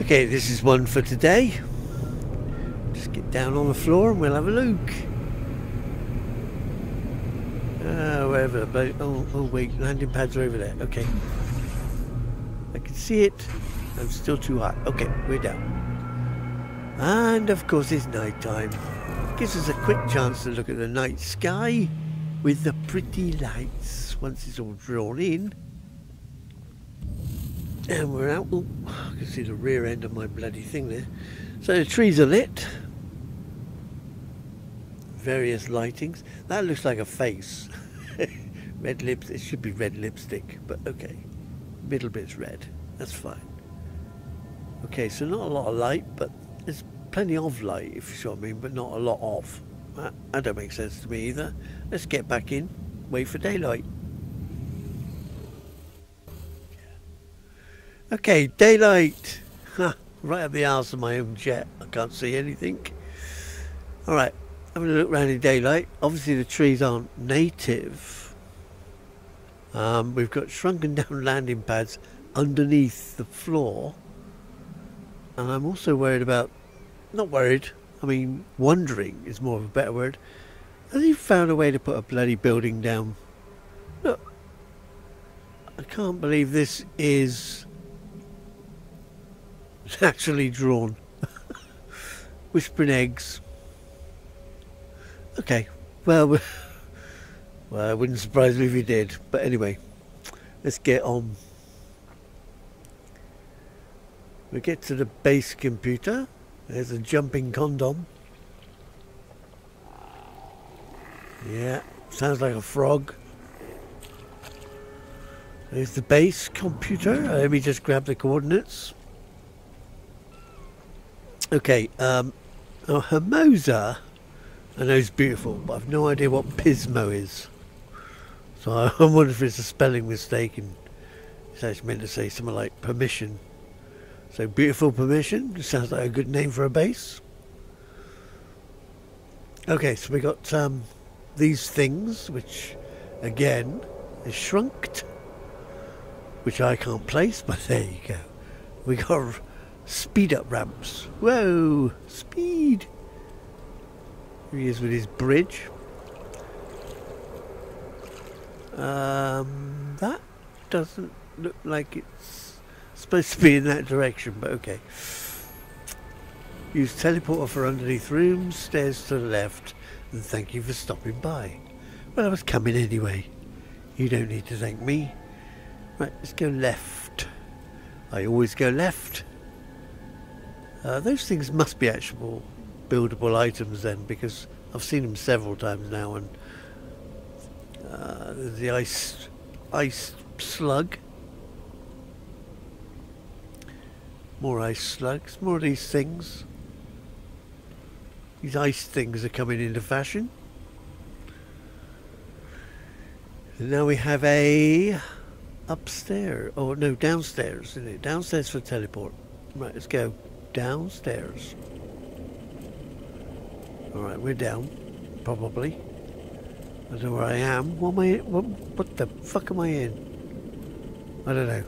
Okay, this is one for today. Just get down on the floor and we'll have a look. Wherever, but oh wait, landing pads are over there. Okay, I can see it. I'm still too high. Okay, we're down. And of course it's night time. Gives us a quick chance to look at the night sky with the pretty lights once it's all drawn in. And we're out. Ooh, I can see the rear end of my bloody thing there. So the trees are lit. Various lightings. That looks like a face. Red lips. It should be red lipstick, but okay. Middle bit's red. That's fine. Okay, so not a lot of light, but there's plenty of light, if you see what I mean, but not a lot of. That don't make sense to me either. Let's get back in. Wait for daylight. Okay, daylight. Right up the arse of my own jet. I can't see anything. All right. I'm going to look around in daylight. Obviously the trees aren't native. We've got shrunken down landing pads underneath the floor. And I'm also worried about, not worried, I mean wondering is more of a better word. Has he found a way to put a bloody building down? Look, I can't believe this is naturally drawn. Whispering eggs. Okay, well, it wouldn't surprise me if he did. But anyway, let's get on. We get to the base computer. There's a jumping condom. Yeah, sounds like a frog. There's the base computer. Let me just grab the coordinates. Okay, oh, Hermosa. I know it's beautiful, but I've no idea what Pismo is. So I wonder if it's a spelling mistake and it's actually meant to say something like permission. So beautiful permission, sounds like a good name for a base. Okay, so we got these things, which again is shrunked, which I can't place, but there you go. We got speed up ramps. Whoa, speed! He is with his bridge. That doesn't look like it's supposed to be in that direction, but okay. Use teleporter for underneath rooms, stairs to the left, and thank you for stopping by. Well, I was coming anyway. You don't need to thank me. Right, let's go left. I always go left. Those things must be actual buildable items then, because I've seen them several times now. And the ice slug, more ice slugs, more of these things. These ice things are coming into fashion. And now we have a upstairs, or no, downstairs, isn't it? Downstairs for teleport. Right, let's go downstairs. Alright, we're down, probably. I don't know where I am. What am I in? What the fuck am I in? I don't know.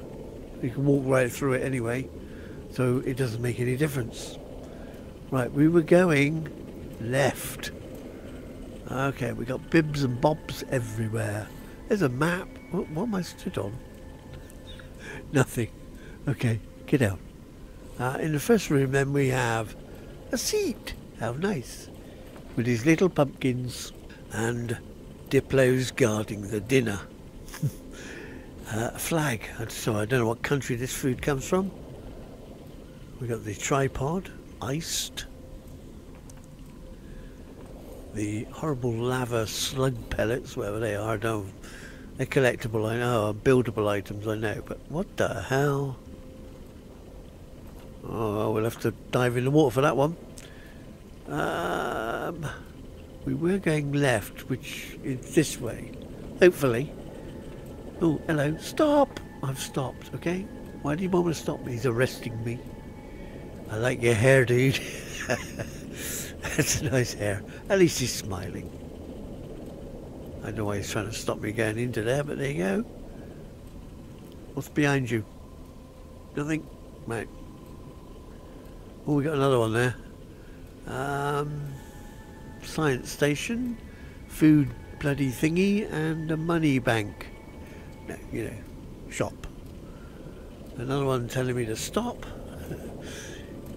You can walk right through it anyway, so it doesn't make any difference. Right, we were going left. Okay, we got bibs and bobs everywhere. There's a map. What am I stood on? Nothing. Okay, get out. In the first room then we have a seat. How nice. With his little pumpkins and Diplo's guarding the dinner. A flag. So I don't know what country this food comes from. We got the tripod, iced. The horrible lava slug pellets, whatever they are. They're collectible, I know, buildable items, I know. But what the hell? Oh, we'll have to dive in the water for that one. We were going left, which is this way, hopefully. Oh, hello. Stop! I've stopped, okay? Why do you want me to stop me? He's arresting me. I like your hair, dude. That's a nice hair. At least he's smiling. I don't know why he's trying to stop me going into there, but there you go. What's behind you? Nothing? Right. Oh, we got another one there. Science station, food bloody thingy, and a money bank. No, you know, shop. Another one telling me to stop.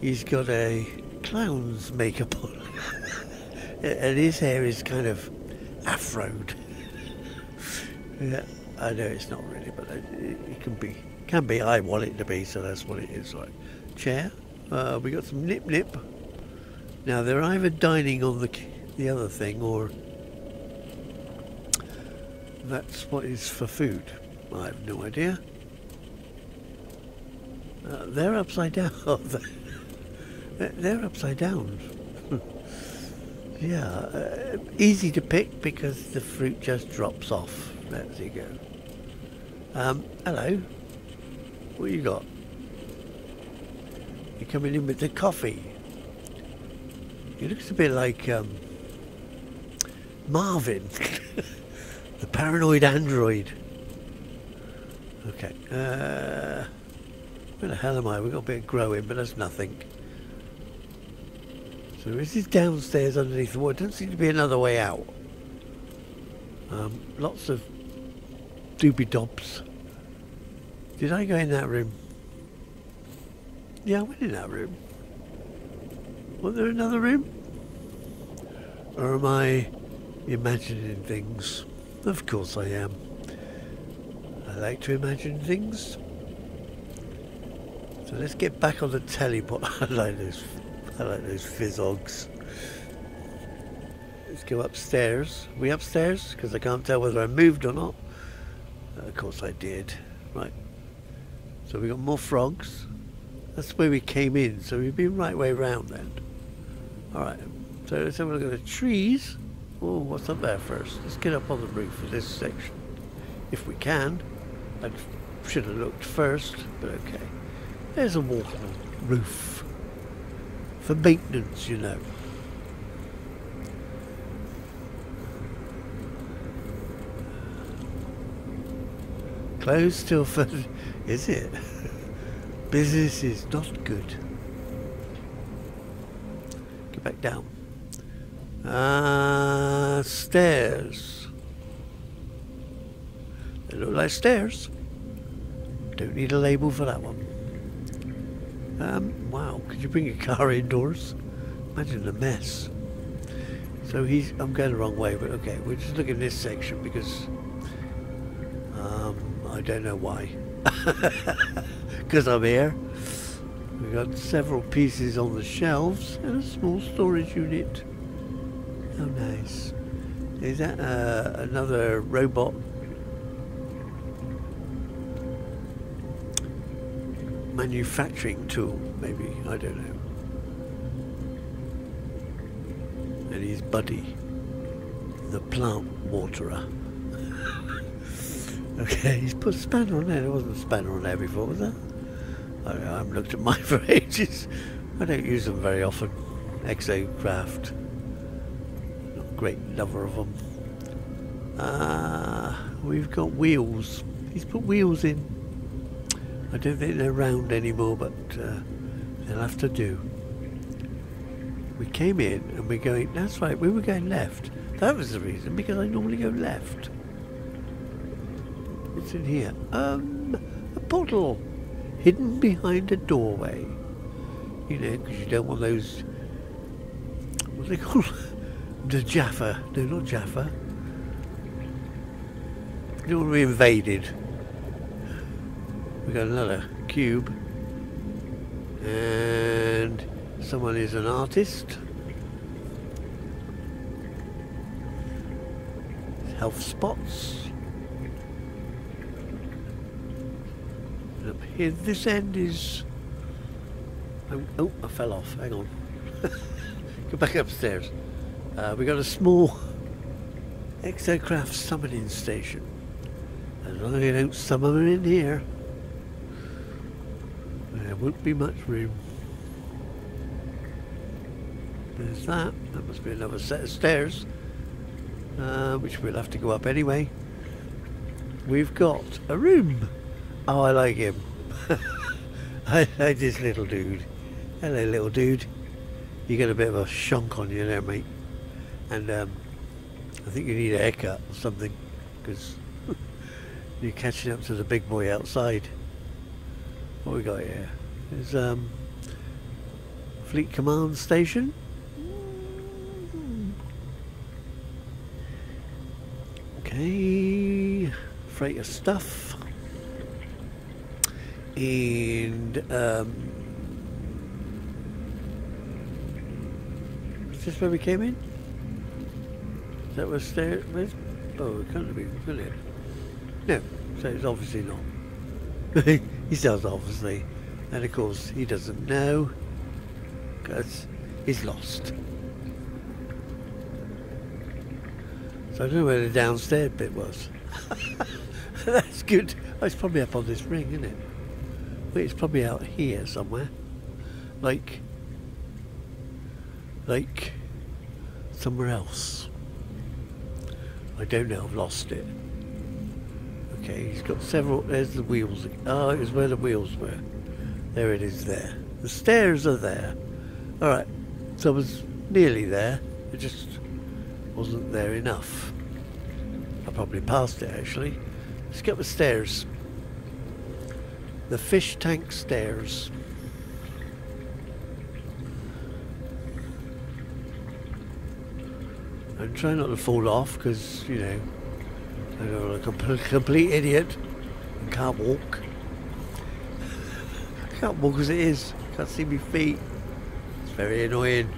He's got a clown's makeup on. And his hair is kind of afroed. Yeah, I know it's not really, but it can be. Can be. I want it to be, so that's what it is. Like chair. We got some nip. Now they're either dining on the other thing, or that's what is for food. I have no idea. They're upside down. They're upside down. Yeah, easy to pick because the fruit just drops off. There you go. Hello. What you got? You're coming in with the coffee. It looks a bit like Marvin, the paranoid android. Okay. Where the hell am I? We've got a bit of growing, but that's nothing. So this is downstairs underneath the water. Doesn't seem to be another way out. Lots of doobie-dobs. Did I go in that room? Yeah, I went in that room. Was there another room? Or am I imagining things? Of course I am. I like to imagine things. So let's get back on the teleport. I like those fizzogs. Let's go upstairs. Are we upstairs? Because I can't tell whether I moved or not. Of course I did. Right. So we got more frogs. That's where we came in. So we've been right way round then. Alright. So let's have a look at the trees. Oh, what's up there first? Let's get up on the roof of this section. If we can. I should have looked first. But okay. There's a water roof. For maintenance, you know. Closed till further. Is it? Business is not good. Get back down. Stairs. They look like stairs. Don't need a label for that one. Wow, could you bring your car indoors? Imagine the mess. So I'm going the wrong way, but okay, we're just looking at this section because I don't know why. Because I'm here. We've got several pieces on the shelves and a small storage unit. How nice. Is that another robot? Manufacturing tool, maybe, I don't know. And his buddy, the plant waterer. Okay, he's put a spanner on there. There wasn't a spanner on there before, was there? I don't know, I haven't looked at mine for ages. I don't use them very often. Exocraft. Not a great lover of them. We've got wheels. He's put wheels in. I don't think they're round anymore, but they'll have to do. We came in and we're going, that's right, we were going left. That was the reason, because I normally go left. What's in here? A portal hidden behind a doorway. You know, because you don't want those, what are they called? The Jaffa. No, not Jaffa. You don't want to be invaded. We got another cube, and someone is an artist. Health spots. And up here, this end is. Oh, I fell off. Hang on. Go back upstairs. We got a small exocraft summoning station. As long as you don't summon them in here. There won't be much room. There's that. That must be another set of stairs, which we'll have to go up anyway. We've got a room. Oh, I like him. I like this little dude. hello little dude, you get a bit of a shunk on you there, mate, and I think you need a haircut or something, because you're catching up to the big boy outside. What we got here is Fleet Command Station. Okay, freighter stuff, and is this where we came in? Is that where stairs? Oh, it can't be, can it? No, so it's obviously not. He says obviously, and of course he doesn't know, because he's lost. So I don't know where the downstairs bit was. That's good. Oh, it's probably up on this ring, isn't it? Wait, it's probably out here somewhere. Like somewhere else. I don't know, I've lost it. Okay, he's got several, there's the wheels. Oh, it was where the wheels were. There it is there. The stairs are there. Alright, so I was nearly there. It just wasn't there enough. I probably passed it actually. Let's get the stairs. The fish tank stairs. And try not to fall off, because, you know, I'm a complete idiot and can't walk. I can't walk as it is. I can't see my feet. It's very annoying.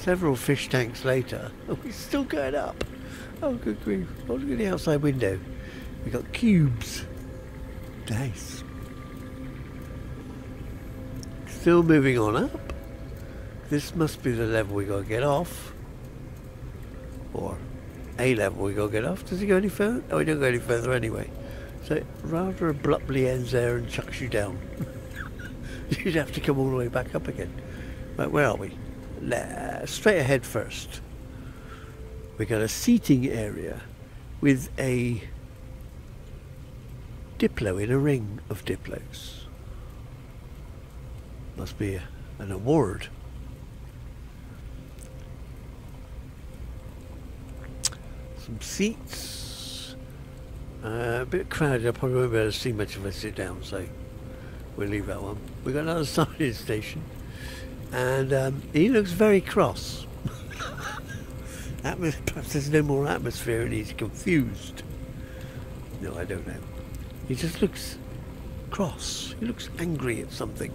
Several fish tanks later, and we're still going up. Oh, good grief. Oh, look at the outside window. We've got cubes. Nice. Still moving on up. This must be the level we got to get off. Or a level we got to get off. Does he go any further? Oh, he don't go any further anyway. So it rather abruptly ends there and chucks you down. You'd have to come all the way back up again. Right, where are we? Straight ahead first. We got a seating area with a diplo in a ring of diplos. Must be an award. Some seats, a bit crowded. I probably won't be able to see much if I sit down, so we'll leave that one. We've got another signage station, and he looks very cross. Perhaps there's no more atmosphere and he's confused. No, I don't know. He just looks cross. He looks angry at something.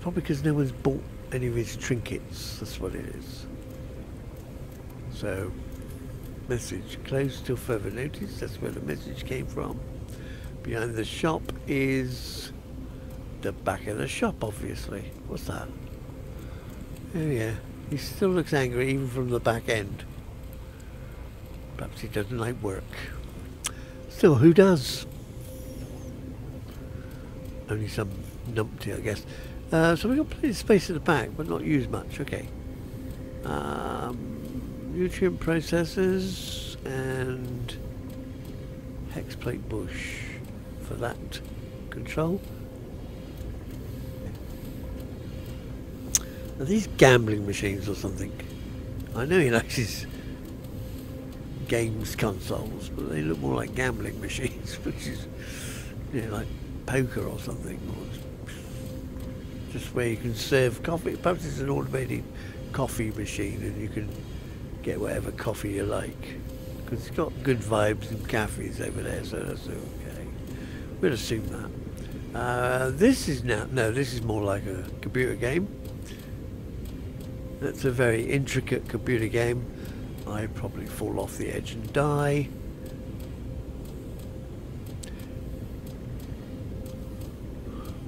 Probably because no one's bought any of his trinkets. That's what it is. So, message closed till further notice. That's where the message came from. Behind the shop is the back of the shop, obviously. What's that? Oh yeah, he still looks angry even from the back end. Perhaps he doesn't like work. Still, who does? Only some numpty, I guess. So we've got plenty of space at the back, but not used much. Okay. Nutrient processors and hexplate bush for that control. Are these gambling machines or something? I know he likes his games consoles, but they look more like gambling machines, which is, you know, like poker or something, or just where you can serve coffee. Perhaps it's an automated coffee machine and you can get whatever coffee you like, because it's got good vibes and cafes over there, so that's okay. We'll assume that. This is now, no, this is more like a computer game. That's a very intricate computer game. I probably fall off the edge and die.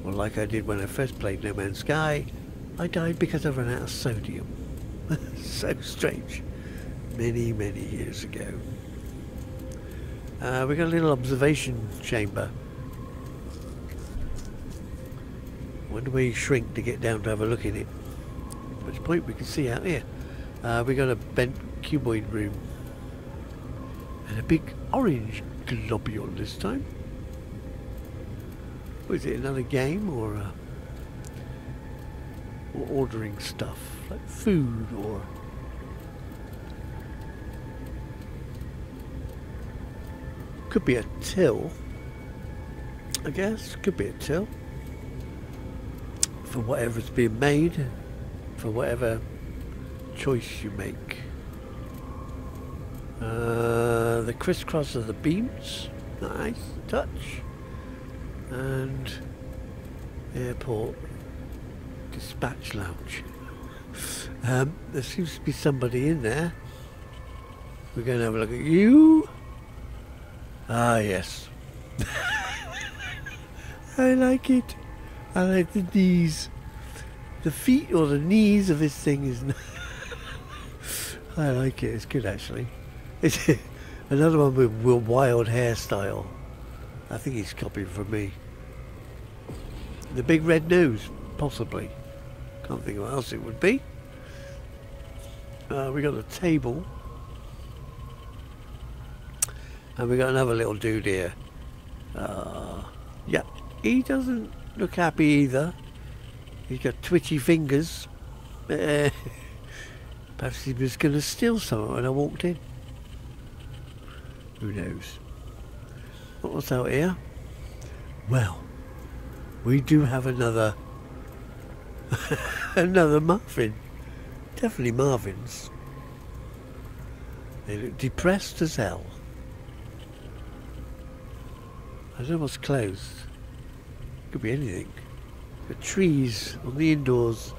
Well, like I did when I first played No Man's Sky, I died because I ran out of sodium. So strange. Many, many years ago. We got a little observation chamber. I wonder where you shrink to get down to have a look in it. At which point we can see out here. We got a bent cuboid room. And a big orange globule this time. Was it another game or ordering stuff like food or? Could be a till, I guess. Could be a till for whatever's being made, for whatever choice you make. The crisscross of the beams, nice touch. And airport dispatch lounge. There seems to be somebody in there. We're going to have a look at you. Ah, yes. I like it. I like the knees. The feet or the knees of this thing is... I like it. It's good, actually. It's another one with wild hairstyle. I think he's copying from me. The big red nose, possibly. Can't think of what else it would be. We got a table. And we got another little dude here. Yeah, he doesn't look happy either. He's got twitchy fingers. Perhaps he was going to steal something when I walked in. Who knows? What was out here? Well, we do have another... another Marvin. Definitely Marvins. They look depressed as hell. I don't know what's closed. Could be anything. The trees on the indoors.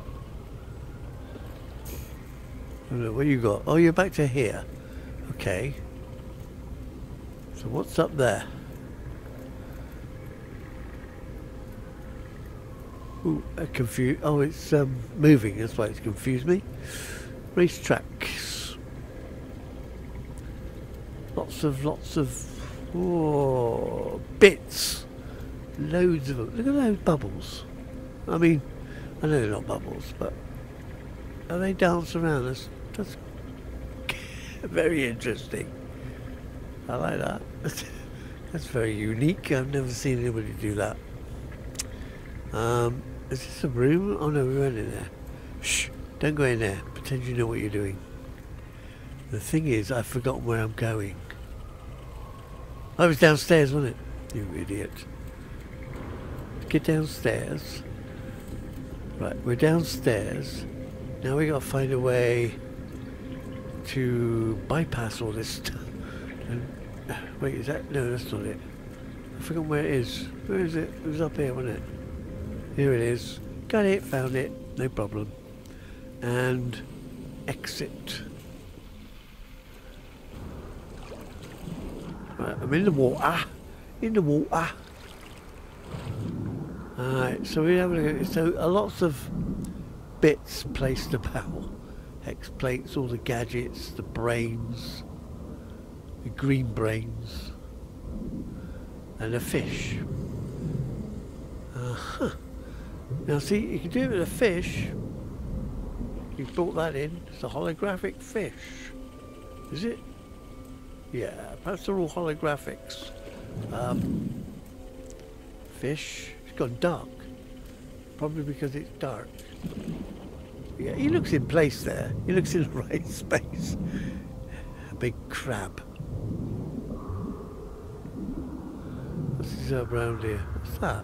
I don't know, what you got? Oh, you're back to here. Okay. So what's up there? Ooh, confused. Oh, it's moving. That's why it's confused me. Race tracks. Lots of. Oh, bits. Loads of them. Look at those bubbles. I mean, I know they're not bubbles, but are they dance around us? That's very interesting. I like that. That's very unique. I've never seen anybody do that. Is this a room? Oh no, we went in there. Shh, don't go in there. Pretend you know what you're doing. The thing is, I've forgotten where I'm going. I was downstairs, wasn't it? You idiot. Get downstairs. Right, we're downstairs. Now we got to find a way to bypass all this stuff. Wait, is that? No, that's not it. I forgot where it is. Where is it? It was up here, wasn't it? Here it is. Got it, found it, no problem. And exit. Right, I'm in the water. In the water. Alright, so we have a look at it. So lots of bits placed about. Hex plates, all the gadgets, the brains. The green brains and a fish. Now see, you can do it with a fish. You brought that in. It's a holographic fish, is it? Yeah, perhaps they're all holographics. Fish. It's gone dark. Probably because it's dark. Yeah, he looks in place there. He looks in the right space. A big crab. Up around here. What's that?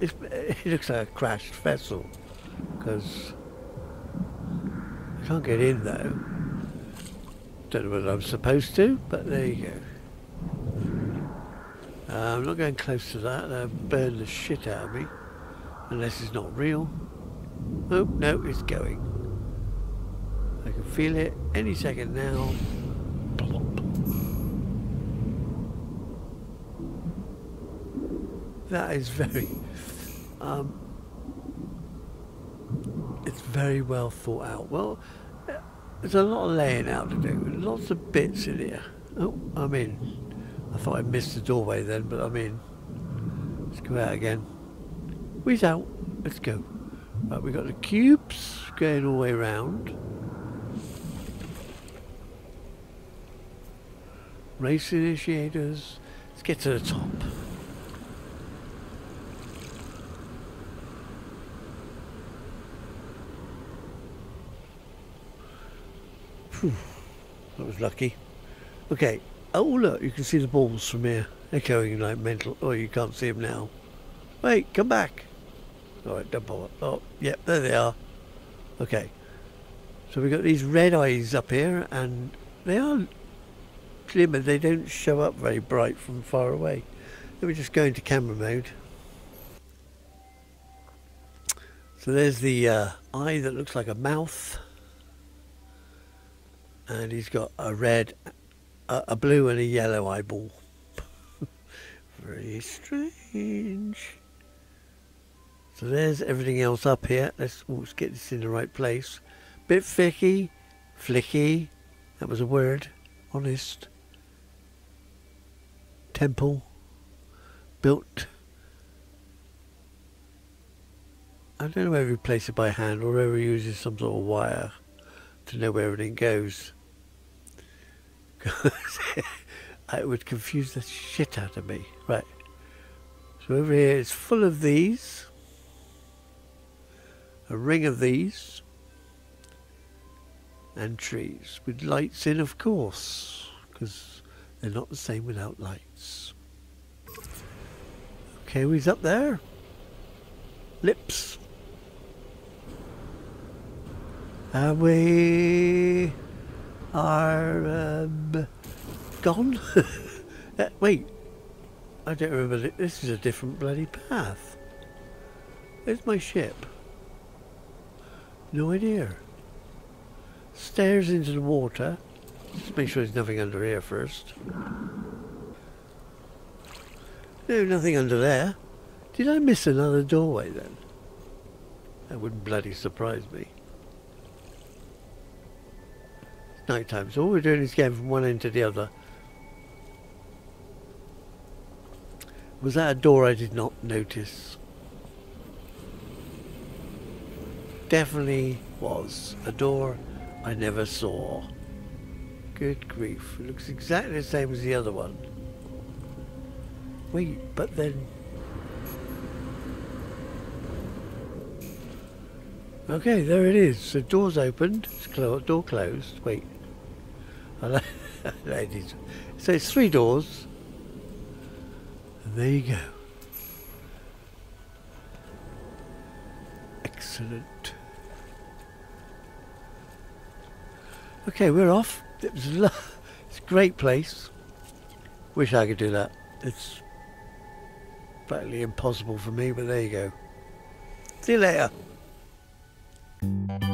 It looks like a crashed vessel because I can't get in though. Don't know whether I'm supposed to, but there you go. I'm not going close to that. They'll burn the shit out of me unless it's not real. Oh no, it's going. I can feel it any second now. Plop. That is very... it's very well thought out. Well, there's a lot of laying out to do. Lots of bits in here. Oh, I'm in. I thought I missed the doorway then, but I'm in. Let's go out again. We's out. Let's go. Right, we've got the cubes going all the way around. race initiators. Let's get to the top. Whew, that was lucky. Okay. Oh, look, you can see the balls from here echoing like mental. Oh, you can't see them now. Wait, come back. All right, don't bother. Oh, yep, there they are. Okay. So we've got these red eyes up here, and they are glimmer. They don't show up very bright from far away. Let me just go into camera mode. So there's the eye that looks like a mouth. And he's got a red, a blue and a yellow eyeball. Very strange. So there's everything else up here. Let's get this in the right place. Bit ficky, flicky, that was a word. Honest. Temple. Built. I don't know whether you place it by hand or whether he uses some sort of wire to know where everything goes. It would confuse the shit out of me. Right. So over here it's full of these. A ring of these. And trees. With lights in, of course. Because they're not the same without lights. Okay, who's up there? Lips. And we are gone. Wait, I don't remember. This is a different bloody path. Where's my ship? No idea. Stairs into the water. Just make sure there's nothing under here first. No, nothing under there. Did I miss another doorway then? That wouldn't bloody surprise me. Night time, so all we're doing is going from one end to the other. Was that a door I did not notice? Definitely was a door I never saw. Good grief, it looks exactly the same as the other one. Wait, but then... Okay, there it is. So door's opened, it's door closed. Wait. Ladies. So it's three doors. And there you go. Excellent. Okay, we're off. It was it's a great place. Wish I could do that. It's practically impossible for me, but there you go. See you later.